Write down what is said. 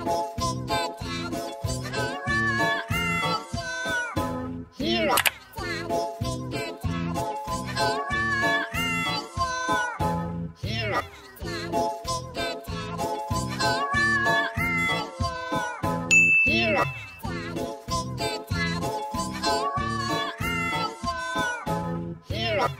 Here.